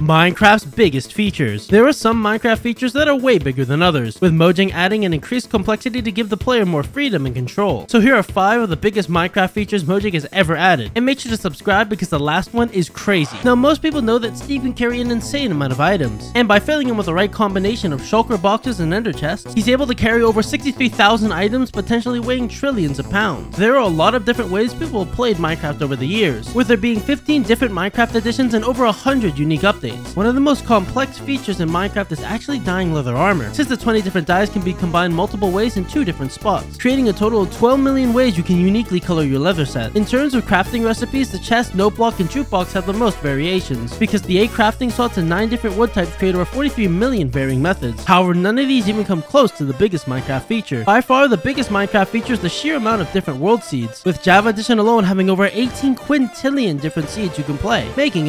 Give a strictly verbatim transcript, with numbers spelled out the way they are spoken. Minecraft's biggest features. There are some Minecraft features that are way bigger than others, with Mojang adding an increased complexity to give the player more freedom and control. So here are five of the biggest Minecraft features Mojang has ever added, and make sure to subscribe because the last one is crazy. Now most people know that Steve can carry an insane amount of items, and by filling him with the right combination of shulker boxes and ender chests, he's able to carry over sixty-three thousand items, potentially weighing trillions of pounds. There are a lot of different ways people have played Minecraft over the years, with there being fifteen different Minecraft editions and over one hundred unique updates. One of the most complex features in Minecraft is actually dyeing leather armor, since the twenty different dyes can be combined multiple ways in two different spots, creating a total of twelve million ways you can uniquely color your leather set. In terms of crafting recipes, the chest, note block, and jukebox have the most variations, because the eight crafting slots and nine different wood types create over forty-three million varying methods. However, none of these even come close to the biggest Minecraft feature. By far, the biggest Minecraft feature is the sheer amount of different world seeds, with Java Edition alone having over eighteen quintillion different seeds you can play, making it